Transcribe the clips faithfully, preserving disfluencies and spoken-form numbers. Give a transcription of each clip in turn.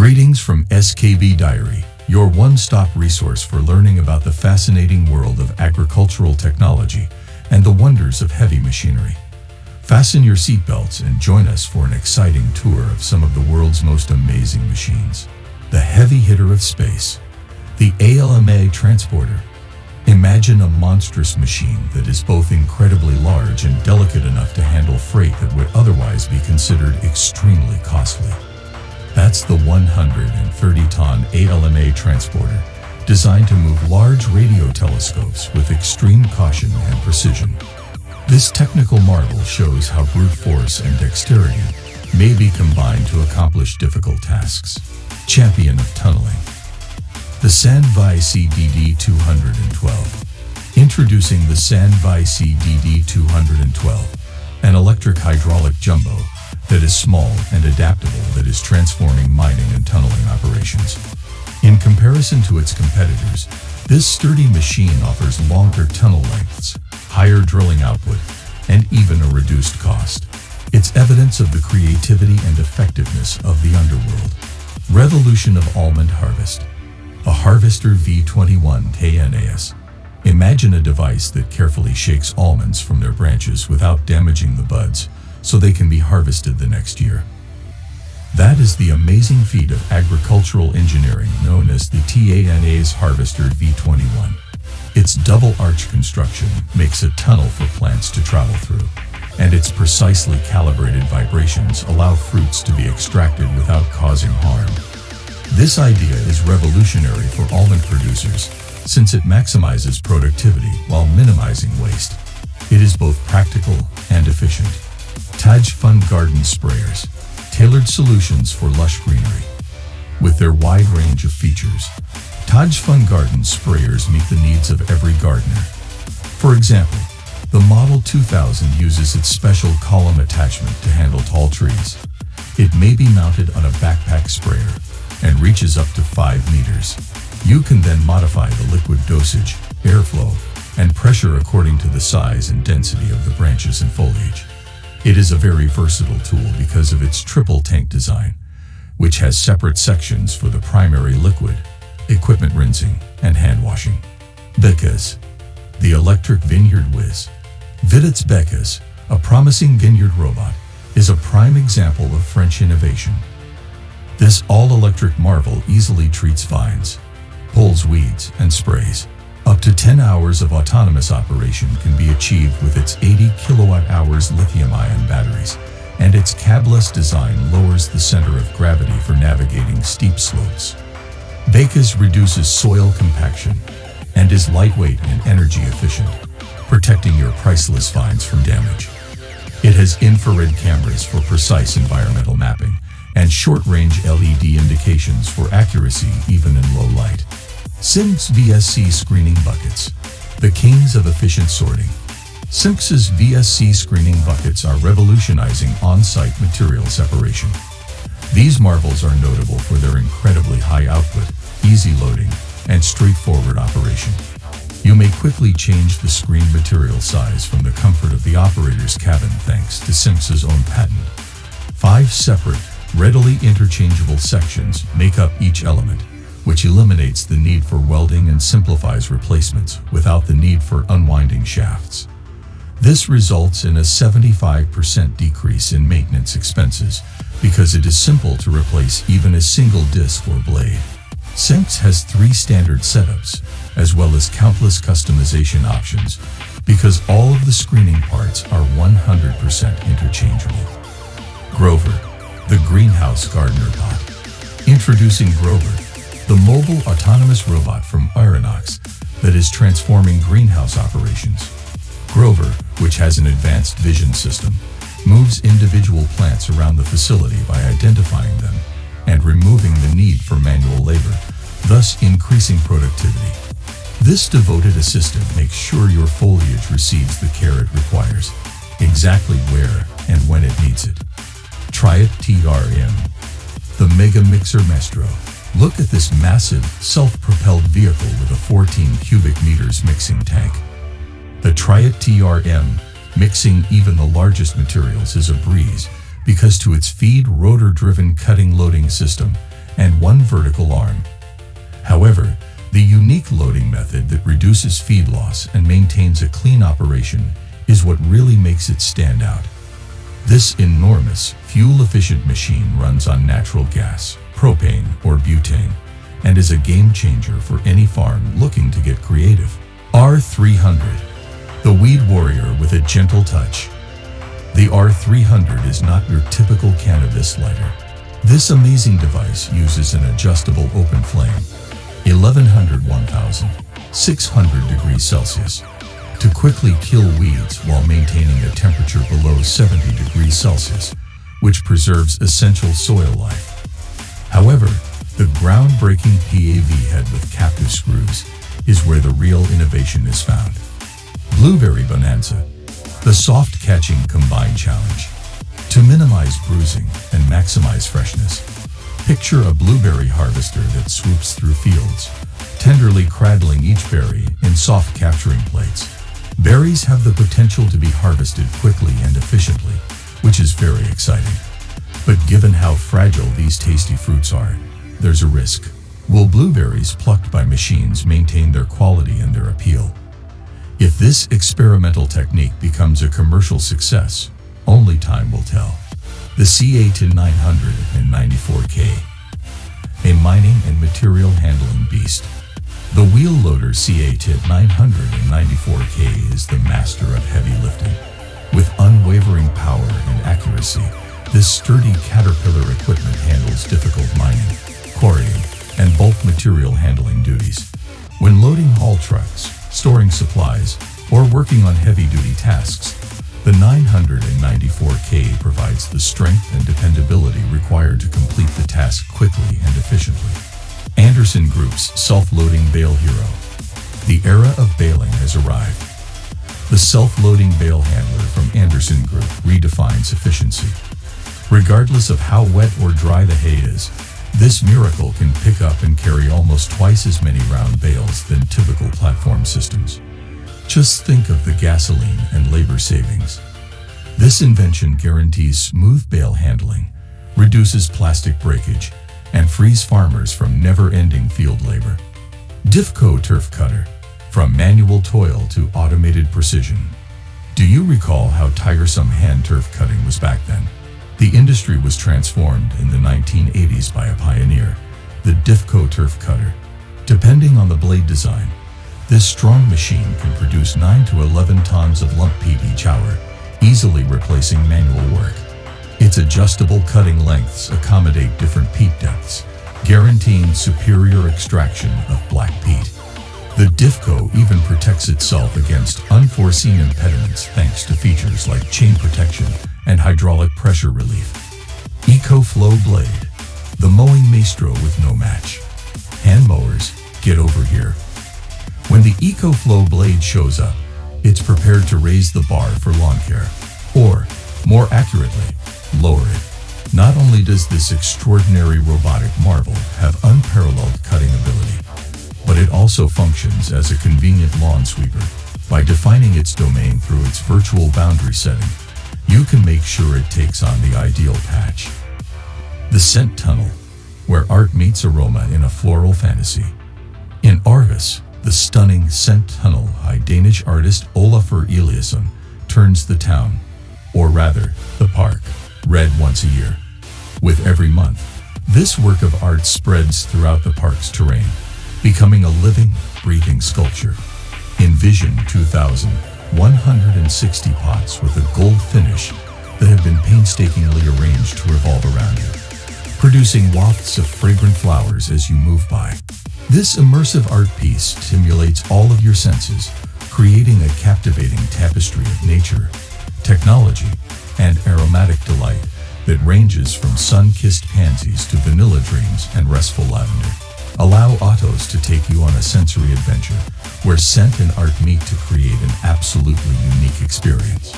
Greetings from S K B Diary, your one-stop resource for learning about the fascinating world of agricultural technology and the wonders of heavy machinery. Fasten your seatbelts and join us for an exciting tour of some of the world's most amazing machines. The heavy hitter of space, the ALMA Transporter. Imagine a monstrous machine that is both incredibly large and delicate enough to handle freight that would otherwise be considered extremely costly. That's the one hundred thirty ton ALMA Transporter, designed to move large radio telescopes with extreme caution and precision. This technical marvel shows how brute force and dexterity may be combined to accomplish difficult tasks. Champion of tunneling. The Sandvik D D two twelve. Introducing the Sandvik D D two twelve, an electric hydraulic jumbo that is small and adaptable that is transforming mining and tunneling operations. In comparison to its competitors, this sturdy machine offers longer tunnel lengths, higher drilling output, and even a reduced cost. It's evidence of the creativity and effectiveness of the underworld. Revolution of almond harvest. A harvester V twenty-one TANAs. Imagine a device that carefully shakes almonds from their branches without damaging the buds, so they can be harvested the next year. That is the amazing feat of agricultural engineering known as the TANA's Harvester V twenty-one. Its double-arch construction makes a tunnel for plants to travel through, and its precisely calibrated vibrations allow fruits to be extracted without causing harm. This idea is revolutionary for almond producers, since it maximizes productivity while minimizing waste. It is both practical and efficient. Tajfun Garden Sprayers. Tailored solutions for lush greenery. With their wide range of features, Tajfun Garden Sprayers meet the needs of every gardener. For example, the Model two thousand uses its special column attachment to handle tall trees. It may be mounted on a backpack sprayer and reaches up to five meters. You can then modify the liquid dosage, airflow, and pressure according to the size and density of the branches and foliage. It is a very versatile tool because of its triple tank design, which has separate sections for the primary liquid, equipment rinsing, and hand washing. Bekas, the electric vineyard whiz. Viditz Bekas, a promising vineyard robot, is a prime example of French innovation. This all-electric marvel easily treats vines, pulls weeds, and sprays. Up to ten hours of autonomous operation can be achieved with its eighty kilowatt hours lithium-ion batteries, and its cabless design lowers the center of gravity for navigating steep slopes. Bekas reduces soil compaction and is lightweight and energy efficient, protecting your priceless vines from damage. It has infrared cameras for precise environmental mapping and short-range L E D indications for accuracy even in low light. Simps V S C Screening Buckets. The kings of efficient sorting. Simps's V S C screening buckets are revolutionizing on-site material separation. These marvels are notable for their incredibly high output, easy loading, and straightforward operation. You may quickly change the screen material size from the comfort of the operator's cabin thanks to Simps's own patent. Five separate, readily interchangeable sections make up each element, which eliminates the need for welding and simplifies replacements without the need for unwinding shafts. This results in a seventy-five percent decrease in maintenance expenses because it is simple to replace even a single disc or blade. Simps has three standard setups, as well as countless customization options, because all of the screening parts are one hundred percent interchangeable. Grover, the greenhouse gardener bot. Introducing Grover, the mobile autonomous robot from Ironox that is transforming greenhouse operations. Grover, which has an advanced vision system, moves individual plants around the facility by identifying them and removing the need for manual labor, thus increasing productivity. This devoted assistant makes sure your foliage receives the care it requires, exactly where and when it needs it. Triad T R M, the Mega Mixer Maestro. Look at this massive, self-propelled vehicle with a fourteen cubic meters mixing tank. The Triad T R M, mixing even the largest materials, is a breeze because to its feed rotor-driven cutting loading system, and one vertical arm. However, the unique loading method that reduces feed loss and maintains a clean operation is what really makes it stand out. This enormous, fuel-efficient machine runs on natural gas, propane, or butane, and is a game-changer for any farm looking to get creative. R three hundred. The weed warrior with a gentle touch. The R three hundred is not your typical cannabis lighter. This amazing device uses an adjustable open flame, eleven hundred to sixteen hundred degrees Celsius, to quickly kill weeds while maintaining a temperature below seventy degrees Celsius, which preserves essential soil life. However, the groundbreaking P A V head with captive screws is where the real innovation is found. Blueberry Bonanza, the soft catching combine challenge. To minimize bruising and maximize freshness, picture a blueberry harvester that swoops through fields, tenderly cradling each berry in soft capturing plates. Berries have the potential to be harvested quickly and efficiently, which is very exciting. But given how fragile these tasty fruits are, there's a risk. Will blueberries plucked by machines maintain their quality and their appeal? If this experimental technique becomes a commercial success, only time will tell. The C A T nine ninety-four K, a mining and material handling beast. The wheel loader C A T nine ninety-four K is the master of heavy lifting. With unwavering power and accuracy, this sturdy caterpillar equipment handles difficult mining, quarrying, and bulk material handling duties. When loading haul trucks, storing supplies, or working on heavy-duty tasks, the nine ninety-four K provides the strength and dependability required to complete the task quickly and efficiently. Anderson Group's self-loading bale hero. The era of baling has arrived. The self-loading bale handler from Anderson Group redefines efficiency. Regardless of how wet or dry the hay is, this miracle can pick up and carry almost twice as many round bales than typical platform systems. Just think of the gasoline and labor savings. This invention guarantees smooth bale handling, reduces plastic breakage, and frees farmers from never-ending field labor. DIFCO Turf Cutter, from manual toil to automated precision. Do you recall how tiresome hand turf cutting was back then? The industry was transformed in the nineteen eighties by a pioneer, the DIFCO Turf Cutter. Depending on the blade design, this strong machine can produce nine to eleven tons of lump peat each hour, easily replacing manual work. Its adjustable cutting lengths accommodate different peat depths, guaranteeing superior extraction of black peat. The DIFCO even protects itself against unforeseen impediments thanks to features like chain protection and hydraulic pressure relief. EcoFlow Blade, the mowing maestro with no match. Hand mowers, get over here. When the EcoFlow Blade shows up, it's prepared to raise the bar for lawn care, or, more accurately, lower it. Not only does this extraordinary robotic marvel have unparalleled cutting ability, but it also functions as a convenient lawn sweeper. By defining its domain through its virtual boundary setting, you can make sure it takes on the ideal patch. The Scent Tunnel, where art meets aroma in a floral fantasy. In Aarhus, the stunning scent tunnel by Danish artist Olafur Eliasson turns the town, or rather, the park, red once a year. With every month, this work of art spreads throughout the park's terrain, becoming a living, breathing sculpture. Envision two thousand one hundred sixty pots with a gold finish that have been painstakingly arranged to revolve around you, producing wafts of fragrant flowers as you move by. This immersive art piece stimulates all of your senses, creating a captivating tapestry of nature, technology, and aromatic delight that ranges from sun-kissed pansies to vanilla dreams and restful lavender. Allow autos to take you on a sensory adventure where scent and art meet to create an absolutely unique experience.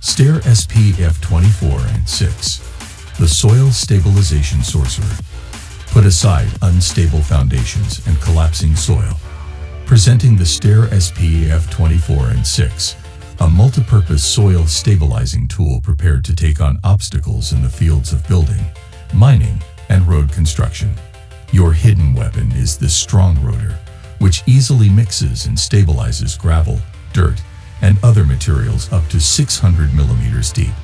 Stair S P F twenty-four and six, the soil stabilization sorcerer. Put aside unstable foundations and collapsing soil, presenting the Stair S P F twenty-four and six, a multipurpose soil stabilizing tool prepared to take on obstacles in the fields of building, mining, and road construction. Your hidden weapon is this strong rotor, which easily mixes and stabilizes gravel, dirt, and other materials up to six hundred millimeters deep.